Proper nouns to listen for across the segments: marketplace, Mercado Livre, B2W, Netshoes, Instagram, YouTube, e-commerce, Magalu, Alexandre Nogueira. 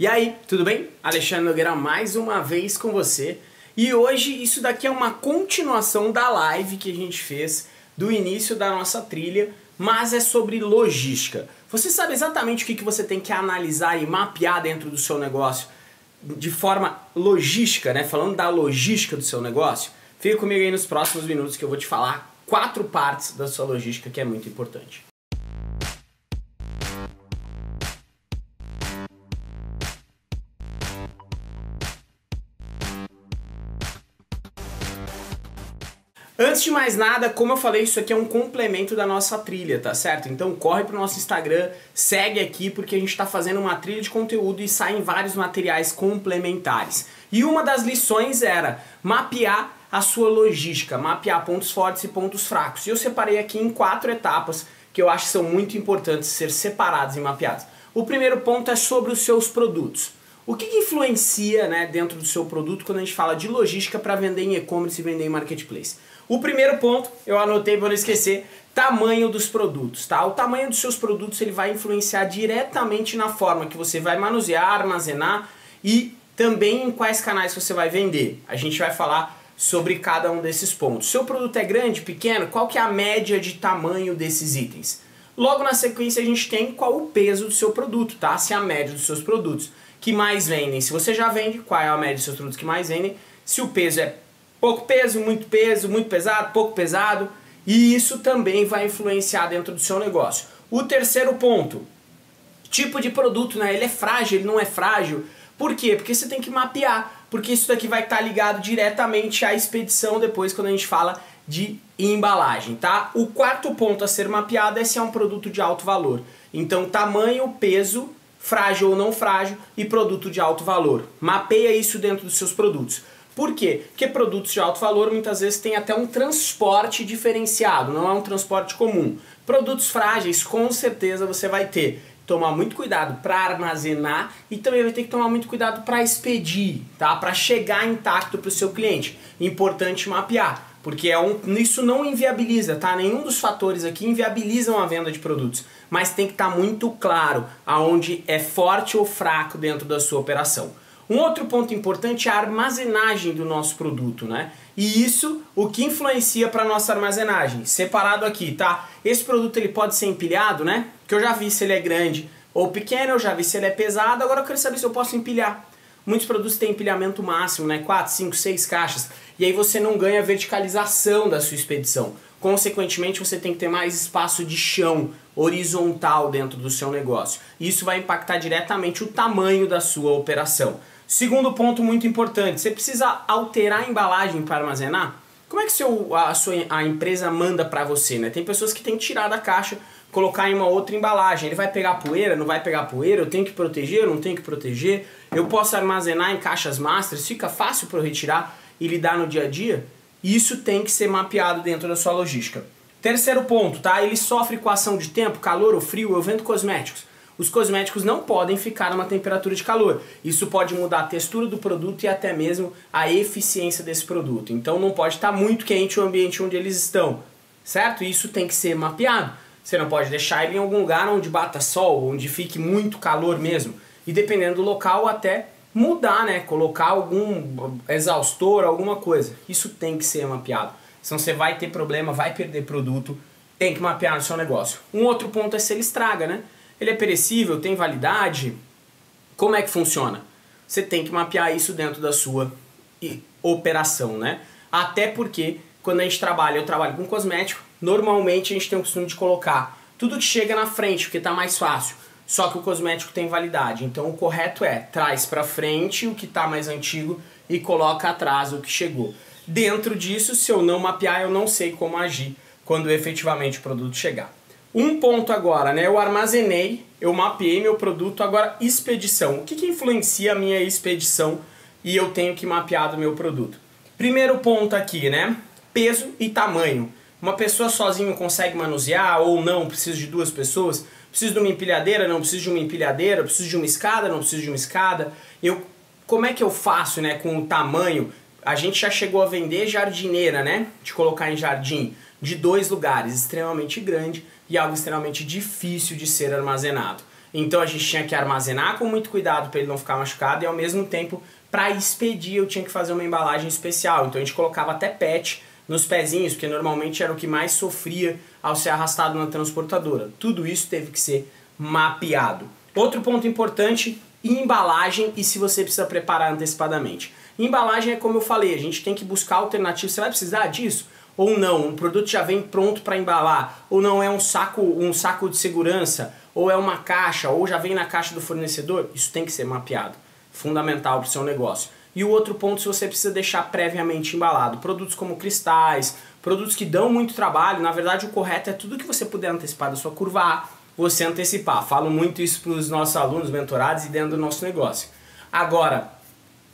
E aí, tudo bem? Alexandre Nogueira mais uma vez com você. E hoje isso daqui é uma continuação da live que a gente fez do início da nossa trilha, mas é sobre logística. Você sabe exatamente o que você tem que analisar e mapear dentro do seu negócio de forma logística, né? Falando da logística do seu negócio, fica comigo aí nos próximos minutos que eu vou te falar 4 partes da sua logística que é muito importante. Antes de mais nada, como eu falei, isso aqui é um complemento da nossa trilha, tá certo? Então corre pro nosso Instagram, segue aqui porque a gente tá fazendo uma trilha de conteúdo e saem vários materiais complementares. E uma das lições era mapear a sua logística, mapear pontos fortes e pontos fracos. E eu separei aqui em 4 etapas que eu acho que são muito importantes ser separadas e mapeadas. O primeiro ponto é sobre os seus produtos. O que influencia, né, dentro do seu produto quando a gente fala de logística para vender em e-commerce e vender em marketplace? O primeiro ponto, eu anotei para não esquecer, tamanho dos produtos, tá? O tamanho dos seus produtos ele vai influenciar diretamente na forma que você vai manusear, armazenar e também em quais canais você vai vender. A gente vai falar sobre cada um desses pontos. Seu produto é grande, pequeno? Qual que é a média de tamanho desses itens? Logo na sequência a gente tem qual o peso do seu produto, tá? Se é a média dos seus produtos que mais vendem. Se você já vende, qual é a média dos seus produtos que mais vendem? Se o peso é pouco peso, muito pesado, pouco pesado. E isso também vai influenciar dentro do seu negócio. O terceiro ponto, tipo de produto, né? Ele é frágil, ele não é frágil. Por quê? Porque você tem que mapear. Porque isso daqui vai estar ligado diretamente à expedição depois quando a gente fala de embalagem, tá? O quarto ponto a ser mapeado é se é um produto de alto valor. Então tamanho, peso, frágil ou não frágil e produto de alto valor. Mapeia isso dentro dos seus produtos. Por quê? Porque produtos de alto valor muitas vezes tem até um transporte diferenciado, não é um transporte comum. Produtos frágeis, com certeza você vai ter que tomar muito cuidado para armazenar e também vai ter que tomar muito cuidado para expedir, tá? Para chegar intacto para o seu cliente. Importante mapear, porque isso não inviabiliza, tá? Nenhum dos fatores aqui inviabilizam a venda de produtos, mas tem que estar muito claro aonde é forte ou fraco dentro da sua operação. Um outro ponto importante é a armazenagem do nosso produto, né? E isso, o que influencia para nossa armazenagem? Separado aqui, tá? Esse produto ele pode ser empilhado, né? Que eu já vi se ele é grande ou pequeno, eu já vi se ele é pesado, agora eu quero saber se eu posso empilhar. Muitos produtos têm empilhamento máximo, né? 4, 5, 6 caixas. E aí você não ganha verticalização da sua expedição. Consequentemente, você tem que ter mais espaço de chão horizontal dentro do seu negócio. Isso vai impactar diretamente o tamanho da sua operação. Segundo ponto muito importante, você precisa alterar a embalagem para armazenar? Como é que a empresa manda para você, né? Tem pessoas que têm que tirar da caixa, colocar em uma outra embalagem. Ele vai pegar poeira, não vai pegar poeira, eu tenho que proteger, eu não tenho que proteger. Eu posso armazenar em caixas masters, fica fácil para eu retirar e lidar no dia a dia? Isso tem que ser mapeado dentro da sua logística. Terceiro ponto, tá? Ele sofre com a ação de tempo, calor ou frio. Eu vendo cosméticos. Os cosméticos não podem ficar numa temperatura de calor. Isso pode mudar a textura do produto e até mesmo a eficiência desse produto. Então não pode estar muito quente o ambiente onde eles estão, certo? Isso tem que ser mapeado. Você não pode deixar ele em algum lugar onde bata sol, onde fique muito calor mesmo. E dependendo do local até mudar, né? Colocar algum exaustor, alguma coisa. Isso tem que ser mapeado. Senão você vai ter problema, vai perder produto, tem que mapear no seu negócio. Um outro ponto é se ele estraga, né? Ele é perecível, tem validade? Como é que funciona? Você tem que mapear isso dentro da sua operação, né? Até porque quando a gente trabalha, eu trabalho com cosmético, normalmente a gente tem o costume de colocar tudo que chega na frente, porque tá mais fácil. Só que o cosmético tem validade, então o correto é traz pra frente o que tá mais antigo e coloca atrás o que chegou. Dentro disso, se eu não mapear, eu não sei como agir quando efetivamente o produto chegar. Um ponto agora, né? Eu armazenei, eu mapeei meu produto, agora expedição. O que influencia a minha expedição e eu tenho que mapear do meu produto? Primeiro ponto aqui, né? Peso e tamanho. Uma pessoa sozinha consegue manusear ou não? Preciso de 2 pessoas? Preciso de uma empilhadeira? Não preciso de uma empilhadeira? Preciso de uma escada? Não preciso de uma escada? Como é que eu faço, né, com o tamanho? A gente já chegou a vender jardineira, né? De colocar em jardim de 2 lugares, extremamente grande e algo extremamente difícil de ser armazenado. Então a gente tinha que armazenar com muito cuidado para ele não ficar machucado, e ao mesmo tempo, para expedir, eu tinha que fazer uma embalagem especial. Então a gente colocava até pet nos pezinhos, porque normalmente era o que mais sofria ao ser arrastado na transportadora. Tudo isso teve que ser mapeado. Outro ponto importante, embalagem, e se você precisa preparar antecipadamente. Embalagem é como eu falei, a gente tem que buscar alternativas. Você vai precisar disso? Ou não, um produto já vem pronto para embalar, ou não é um saco de segurança, ou é uma caixa, ou já vem na caixa do fornecedor. Isso tem que ser mapeado, fundamental para o seu negócio. E o outro ponto, se você precisa deixar previamente embalado, produtos como cristais, produtos que dão muito trabalho, na verdade o correto é tudo que você puder antecipar da sua curva A, você antecipar. Falo muito isso para os nossos alunos, mentorados e dentro do nosso negócio. Agora,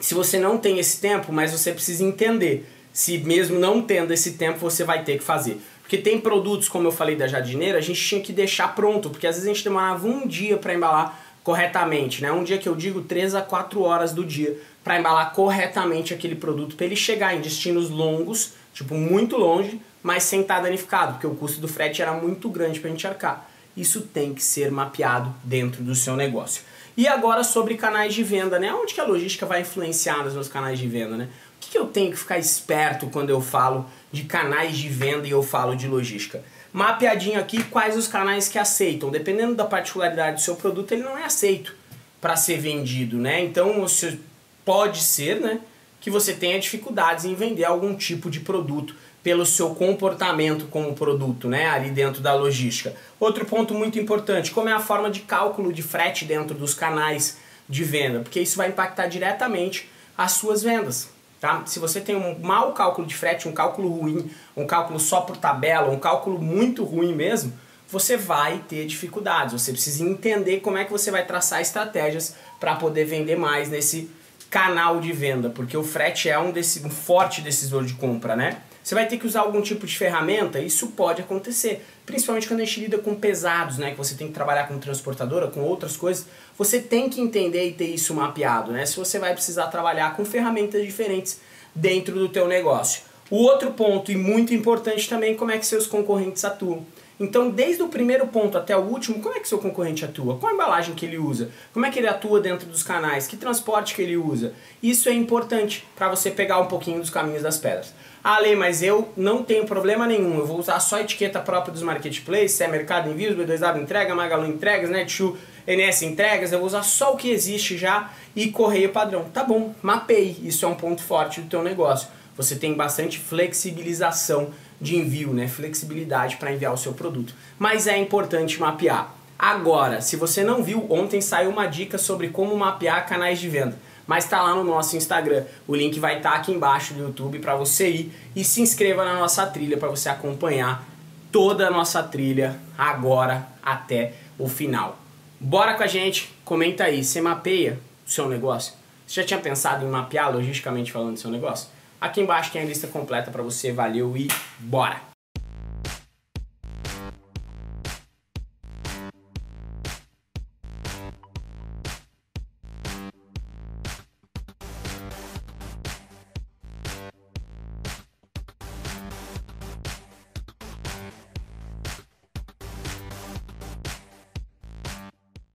se você não tem esse tempo, mas você precisa entender, se mesmo não tendo esse tempo, você vai ter que fazer. Porque tem produtos, como eu falei da jardineira, a gente tinha que deixar pronto, porque às vezes a gente demorava um dia para embalar corretamente, né? Um dia que eu digo 3 a 4 horas do dia para embalar corretamente aquele produto, para ele chegar em destinos longos, tipo muito longe, mas sem estar danificado, porque o custo do frete era muito grande para a gente arcar. Isso tem que ser mapeado dentro do seu negócio. E agora sobre canais de venda, né? Onde que a logística vai influenciar nos meus canais de venda, né? O que eu tenho que ficar esperto quando eu falo de canais de venda e eu falo de logística? Mapeadinho aqui quais os canais que aceitam. Dependendo da particularidade do seu produto, ele não é aceito para ser vendido, né? Então você pode ser, né, que você tenha dificuldades em vender algum tipo de produto pelo seu comportamento como produto, né, ali dentro da logística. Outro ponto muito importante, como é a forma de cálculo de frete dentro dos canais de venda, porque isso vai impactar diretamente as suas vendas. Tá? Se você tem um mau cálculo de frete, um cálculo ruim, um cálculo só por tabela, um cálculo muito ruim mesmo, você vai ter dificuldades. Você precisa entender como é que você vai traçar estratégias para poder vender mais nesse canal de venda, porque o frete é um forte decisor de compra, né? Você vai ter que usar algum tipo de ferramenta, isso pode acontecer, principalmente quando a gente lida com pesados, né? Que você tem que trabalhar com transportadora, com outras coisas, você tem que entender e ter isso mapeado, né? Se você vai precisar trabalhar com ferramentas diferentes dentro do teu negócio. O outro ponto, e muito importante também, como é que seus concorrentes atuam. Então, desde o primeiro ponto até o último, como é que seu concorrente atua? Qual a embalagem que ele usa? Como é que ele atua dentro dos canais? Que transporte que ele usa? Isso é importante para você pegar um pouquinho dos caminhos das pedras. Ah, Ale, mas eu não tenho problema nenhum, eu vou usar só a etiqueta própria dos marketplaces, é Mercado Envios, B2W entrega, Magalu entregas, Netshoes, NS entregas, eu vou usar só o que existe já e correio padrão. Tá bom, mapeie, isso é um ponto forte do teu negócio. Você tem bastante flexibilização de envio, né? Flexibilidade para enviar o seu produto. Mas é importante mapear. Agora, se você não viu, ontem saiu uma dica sobre como mapear canais de venda. Mas está lá no nosso Instagram. O link vai estar aqui embaixo do YouTube para você ir e se inscreva na nossa trilha para você acompanhar toda a nossa trilha agora até o final. Bora com a gente, comenta aí, você mapeia o seu negócio? Você já tinha pensado em mapear, logisticamente falando, o seu negócio? Aqui embaixo tem a lista completa para você. Valeu e bora!